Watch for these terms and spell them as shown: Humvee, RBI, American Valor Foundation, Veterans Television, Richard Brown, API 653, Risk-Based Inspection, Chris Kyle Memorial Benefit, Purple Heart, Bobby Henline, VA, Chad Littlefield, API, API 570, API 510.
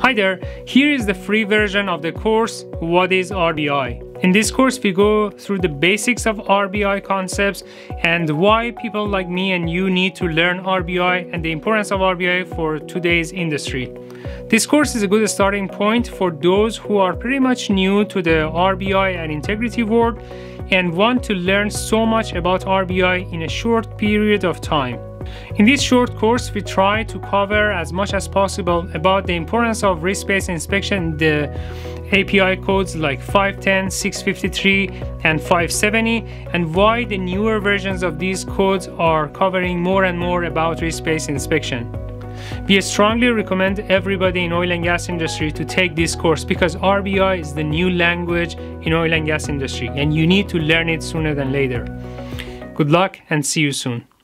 Hi there, here is the free version of the course What is RBI? In this course we go through the basics of RBI concepts and why people like me and you need to learn RBI and the importance of RBI for today's industry. This course is a good starting point for those who are pretty much new to the RBI and integrity world and want to learn so much about RBI in a short period of time. In this short course, we try to cover as much as possible about the importance of risk-based inspection, the API codes like 510, 653, and 570, and why the newer versions of these codes are covering more and more about risk-based inspection. We strongly recommend everybody in oil and gas industry to take this course because RBI is the new language in oil and gas industry, and you need to learn it sooner than later. Good luck and see you soon.